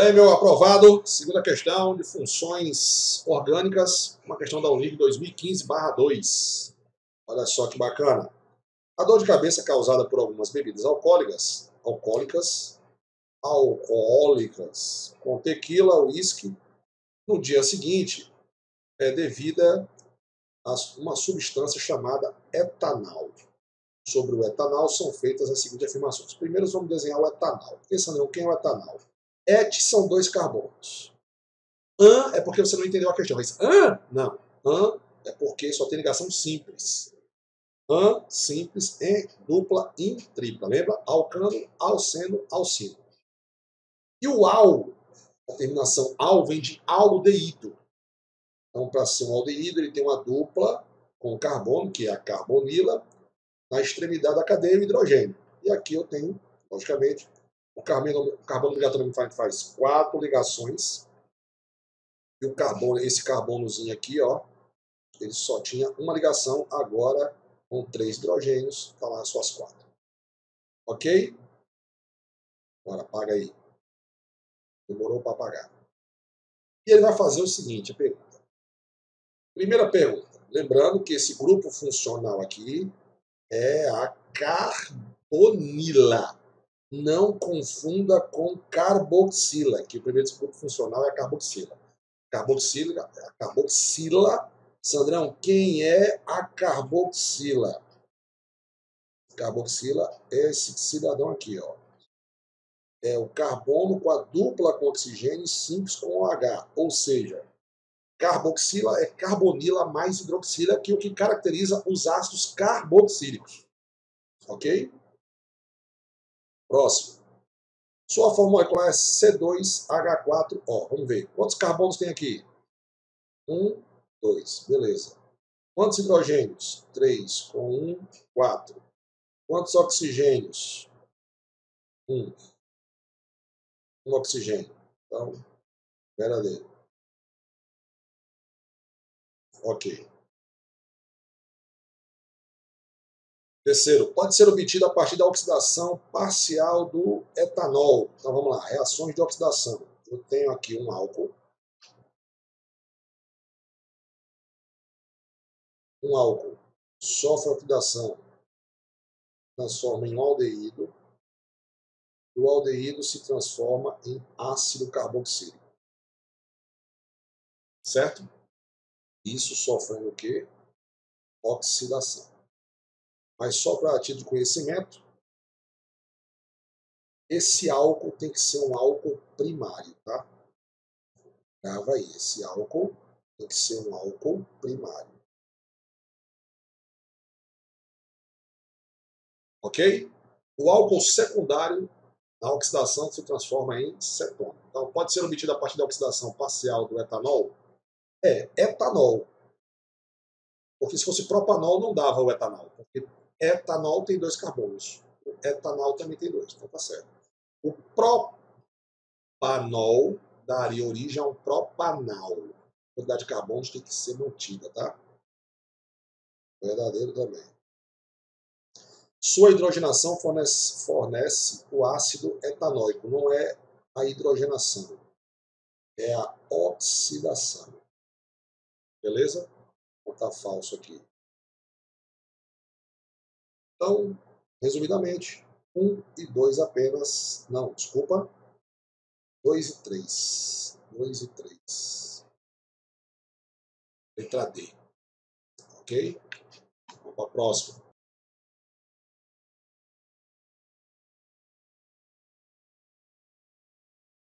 E aí, meu aprovado, segunda questão de funções orgânicas, uma questão da UNIRG 2015/2. Olha só que bacana. A dor de cabeça causada por algumas bebidas alcoólicas, com tequila, uísque, no dia seguinte, é devida a uma substância chamada etanal. Sobre o etanal são feitas as seguintes afirmações. Primeiro, vamos desenhar o etanal. Pensando em quem é o etanal. Et são dois carbonos. An é porque você não entendeu a questão. Mas an? Não. An é porque só tem ligação simples. An, simples, em, dupla, in, tripla. Lembra? Alcano, alceno, alcino. E o al, a terminação al, vem de aldeído. Então, para ser um aldeído, ele tem uma dupla com carbono, que é a carbonila, na extremidade da cadeia o hidrogênio. E aqui eu tenho, logicamente, o carbono ligatório faz 4 ligações. E o carbono, esse carbonozinho aqui, ó, ele só tinha uma ligação, agora com 3 hidrogênios, tá lá as suas 4. Ok? Agora apaga aí. Demorou para apagar. E ele vai fazer o seguinte, a pergunta. Primeira pergunta. Lembrando que esse grupo funcional aqui é a carbonila. Não confunda com carboxila, que o primeiro grupo funcional é a carboxila. Carboxila. Sandrão, quem é a carboxila? Carboxila é esse cidadão aqui, ó. É o carbono com a dupla com oxigênio e simples com OH. Ou seja, carboxila é carbonila mais hidroxila, que é o que caracteriza os ácidos carboxílicos. Ok? Próximo. Sua fórmula molecular é C2H4O. Vamos ver. Quantos carbonos tem aqui? 1, 2. Beleza. Quantos hidrogênios? 3 com 1, 4. Quantos oxigênios? 1 oxigênio. Então, verdadeiro. Ok. Terceiro, pode ser obtido a partir da oxidação parcial do etanol. Então vamos lá, reações de oxidação. Eu tenho aqui um álcool. Um álcool sofre oxidação, transforma em um aldeído. E o aldeído se transforma em ácido carboxílico. Certo? Isso sofrendo o quê? Oxidação. Mas só para título de conhecimento, esse álcool tem que ser um álcool primário, tá? Grava aí, esse álcool tem que ser um álcool primário. Ok? O álcool secundário, na oxidação, se transforma em cetona. Então, pode ser obtido a partir da oxidação parcial do etanol? É, etanol. Porque se fosse propanol, não dava o etanol. Porque etanol tem 2 carbonos. O etanal também tem 2, então tá certo. O propanol daria origem a um propanal. A quantidade de carbonos tem que ser mantida, tá? Verdadeiro também. Sua hidrogenação fornece o ácido etanoico. Não é a hidrogenação, é a oxidação. Beleza? Vou botar falso aqui. Então, resumidamente, 1 e 2 apenas. Não, desculpa. 2 e 3. 2 e 3. Letra D. Ok? Vamos para a próxima.